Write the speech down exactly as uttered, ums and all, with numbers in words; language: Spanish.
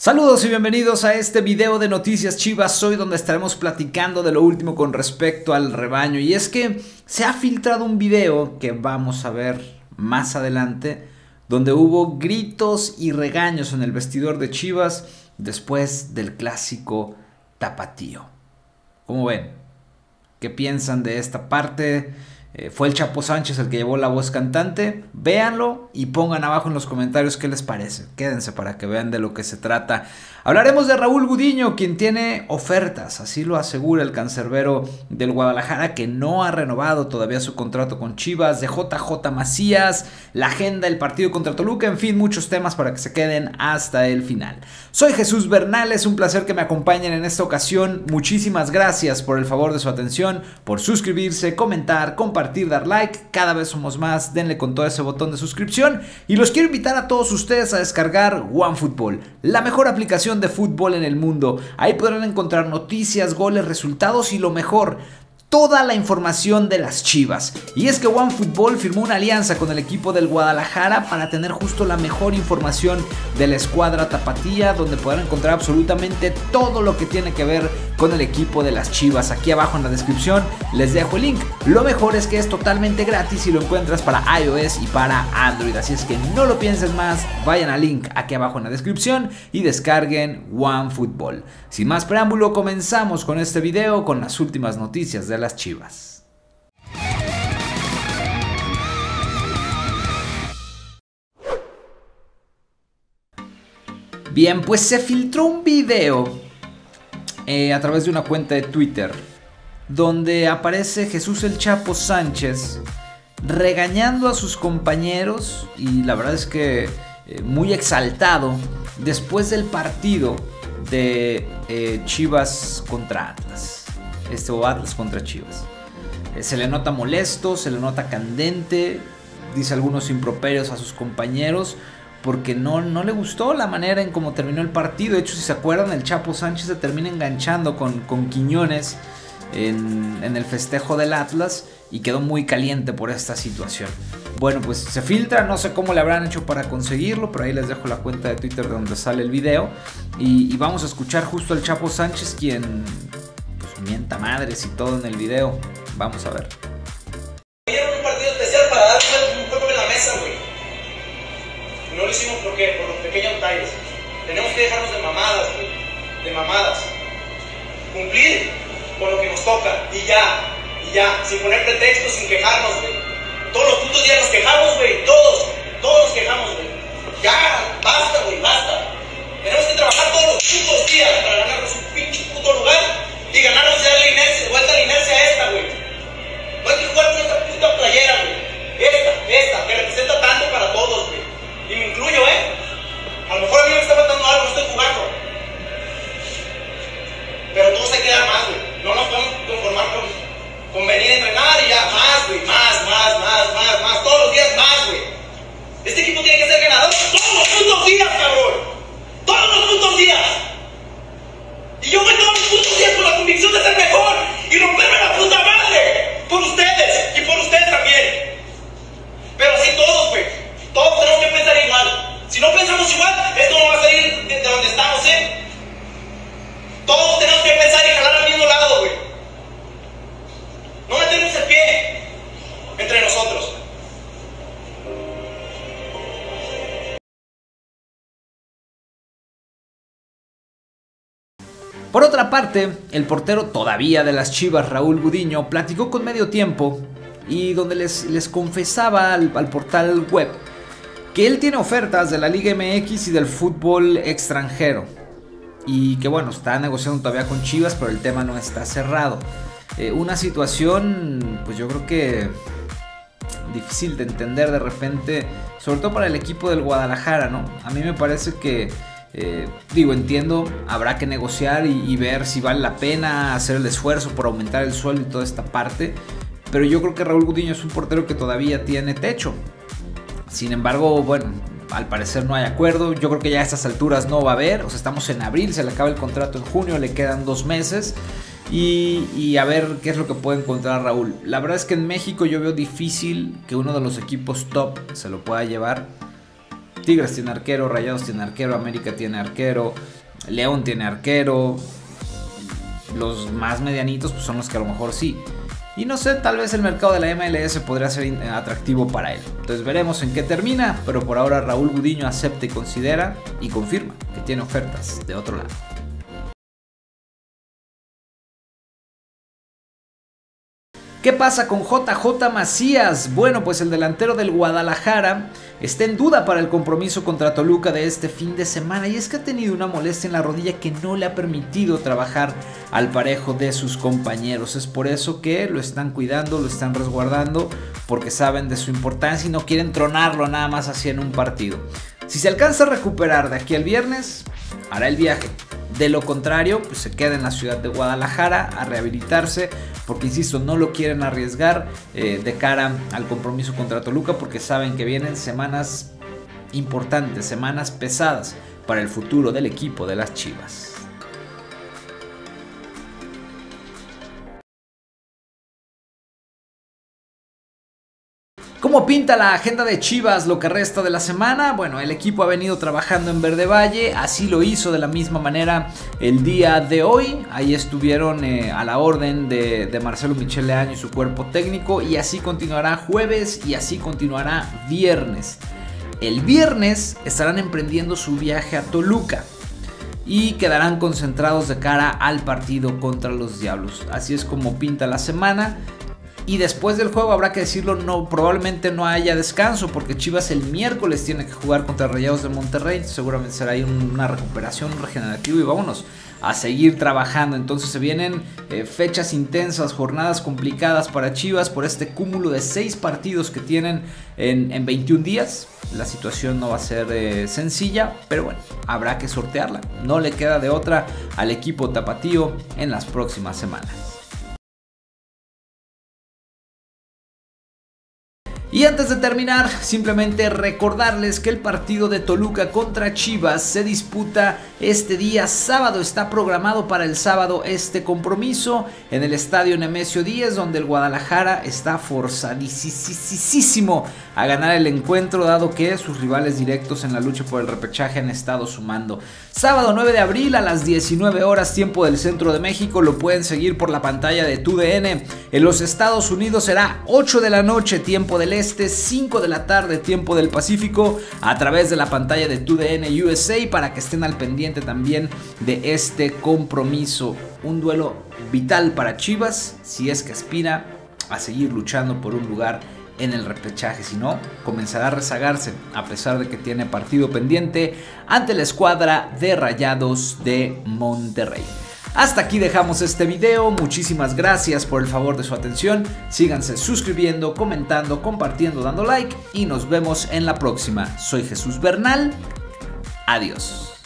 Saludos y bienvenidos a este video de Noticias Chivas, hoy donde estaremos platicando de lo último con respecto al rebaño. Y es que se ha filtrado un video que vamos a ver más adelante, donde hubo gritos y regaños en el vestidor de Chivas después del clásico tapatío. ¿Cómo ven? ¿Qué piensan de esta parte? Eh, fue el Chapo Sánchez el que llevó la voz cantante. Véanlo y pongan abajo en los comentarios qué les parece. Quédense para que vean de lo que se trata. Hablaremos de Raúl Gudiño, quien tiene ofertas, así lo asegura el cancerbero del Guadalajara, que no ha renovado todavía su contrato con Chivas, de J J Macías, la agenda del partido contra Toluca, en fin, muchos temas para que se queden hasta el final. Soy Jesús Bernal, es un placer que me acompañen en esta ocasión. Muchísimas gracias por el favor de su atención, por suscribirse, comentar, compartir, dar like. Cada vez somos más, denle con todo ese botón de suscripción y los quiero invitar a todos ustedes a descargar OneFootball, la mejor aplicación de fútbol en el mundo. Ahí podrán encontrar noticias, goles, resultados y lo mejor, toda la información de las Chivas. Y es que OneFootball firmó una alianza con el equipo del Guadalajara para tener justo la mejor información de la escuadra tapatía, donde podrán encontrar absolutamente todo lo que tiene que ver con el equipo de las Chivas. Aquí abajo en la descripción les dejo el link. Lo mejor es que es totalmente gratis y lo encuentras para iOS y para Android, así es que no lo piensen más, vayan al link aquí abajo en la descripción y descarguen OneFootball. Sin más preámbulo, comenzamos con este video con las últimas noticias de las Chivas. Bien, pues se filtró un video eh, a través de una cuenta de Twitter donde aparece Jesús el Chapo Sánchez regañando a sus compañeros, y la verdad es que eh, muy exaltado después del partido de eh, Chivas contra Atlas. Este o Atlas contra Chivas. Se le nota molesto, se le nota candente, dice algunos improperios a sus compañeros porque no, no le gustó la manera en cómo terminó el partido. De hecho, si se acuerdan, el Chapo Sánchez se termina enganchando con, con Quiñones en, en el festejo del Atlas y quedó muy caliente por esta situación. Bueno, pues se filtra, no sé cómo le habrán hecho para conseguirlo, pero ahí les dejo la cuenta de Twitter de donde sale el video y, y vamos a escuchar justo al Chapo Sánchez, quien mienta madres y todo en el video. Vamos a ver. Hoy era un partido especial para dar un golpe en la mesa, güey. No lo hicimos porque por los pequeños detalles. Tenemos que dejarnos de mamadas, güey. De mamadas. Cumplir con lo que nos toca. Y ya, y ya. Sin poner pretextos, sin quejarnos, güey. Todos los putos días nos quejamos, güey. Todos, todos nos quejamos, güey. Ya, basta, güey, basta. Tenemos que trabajar todos los putos días para ganarnos un pinche puto lugar. Y ganaron ya la inercia, vuelta la inercia a esta, güey. No hay que jugar con esta puta playera, güey. Esta, esta, que representa tanto para todos, güey. Y me incluyo, ¿eh? A lo mejor a mí me está faltando algo, no estoy jugando. Pero todos hay que dar más, güey. No nos podemos conformar con, con venir a entrenar y ya. Más, güey, más, más, más, más, más. Todos los días más, güey. Este equipo tiene que ser ganador todos los putos días, cabrón. Todos los putos días. Y yo voy todos los putos días con la convicción de ser mejor y romperme la puta madre por ustedes y por ustedes también. Pero así todos, güey. Todos tenemos que pensar igual. Si no pensamos igual, esto no va a salir de donde estamos, ¿eh? Todos tenemos que pensar y jalar al mismo lado, güey. No metemos el pie entre nosotros. Por otra parte, el portero todavía de las Chivas, Raúl Gudiño, platicó con Medio Tiempo y donde les, les confesaba al, al portal web que él tiene ofertas de la Liga M X y del fútbol extranjero y que bueno, está negociando todavía con Chivas, pero el tema no está cerrado. Eh, una situación, pues yo creo que difícil de entender de repente, sobre todo para el equipo del Guadalajara, ¿no? A mí me parece que Eh, digo, entiendo, habrá que negociar y, y ver si vale la pena hacer el esfuerzo por aumentar el sueldo y toda esta parte, pero yo creo que Raúl Gudiño es un portero que todavía tiene techo. Sin embargo, bueno, al parecer no hay acuerdo, yo creo que ya a estas alturas no va a haber, o sea, estamos en abril, se le acaba el contrato en junio, le quedan dos meses y, y a ver qué es lo que puede encontrar Raúl. La verdad es que en México yo veo difícil que uno de los equipos top se lo pueda llevar. Tigres tiene arquero, Rayados tiene arquero, América tiene arquero, León tiene arquero. Los más medianitos pues son los que a lo mejor sí. Y no sé, tal vez el mercado de la M L S podría ser atractivo para él. Entonces veremos en qué termina, pero por ahora Raúl Gudiño acepta y considera y confirma que tiene ofertas de otro lado. ¿Qué pasa con J J Macías? Bueno, pues el delantero del Guadalajara está en duda para el compromiso contra Toluca de este fin de semana, y es que ha tenido una molestia en la rodilla que no le ha permitido trabajar al parejo de sus compañeros. Es por eso que lo están cuidando, lo están resguardando, porque saben de su importancia y no quieren tronarlo nada más así en un partido. Si se alcanza a recuperar de aquí al viernes, hará el viaje. De lo contrario, pues se queda en la ciudad de Guadalajara a rehabilitarse, porque insisto, no lo quieren arriesgar eh, de cara al compromiso contra Toluca, porque saben que vienen semanas importantes, semanas pesadas para el futuro del equipo de las Chivas. ¿Cómo pinta la agenda de Chivas lo que resta de la semana? Bueno, el equipo ha venido trabajando en Verde Valle, así lo hizo de la misma manera el día de hoy. Ahí estuvieron eh, a la orden de, de Marcelo Michel Leaño y su cuerpo técnico, y así continuará jueves y así continuará viernes. El viernes estarán emprendiendo su viaje a Toluca y quedarán concentrados de cara al partido contra los Diablos. Así es como pinta la semana. Y después del juego habrá que decirlo, no, probablemente no haya descanso, porque Chivas el miércoles tiene que jugar contra Rayados de Monterrey. Seguramente será ahí una recuperación, un regenerativo, y vámonos a seguir trabajando. Entonces se vienen eh, fechas intensas, jornadas complicadas para Chivas por este cúmulo de seis partidos que tienen en, en veintiún días. La situación no va a ser eh, sencilla, pero bueno, habrá que sortearla. No le queda de otra al equipo tapatío en las próximas semanas. Y antes de terminar, simplemente recordarles que el partido de Toluca contra Chivas se disputa este día sábado. Está programado para el sábado este compromiso en el Estadio Nemesio Díez, donde el Guadalajara está forzadísimo a ganar el encuentro, dado que sus rivales directos en la lucha por el repechaje han estado sumando. Sábado nueve de abril a las diecinueve horas tiempo del centro de México. Lo pueden seguir por la pantalla de T U D N. En los Estados Unidos será ocho de la noche tiempo del Este, cinco de la tarde tiempo del Pacífico, a través de la pantalla de T U D N U S A, para que estén al pendiente también de este compromiso. Un duelo vital para Chivas si es que aspira a seguir luchando por un lugar en el repechaje, si no comenzará a rezagarse, a pesar de que tiene partido pendiente ante la escuadra de Rayados de Monterrey. Hasta aquí dejamos este video, muchísimas gracias por el favor de su atención, síganse suscribiendo, comentando, compartiendo, dando like, y nos vemos en la próxima. Soy Jesús Bernal, adiós.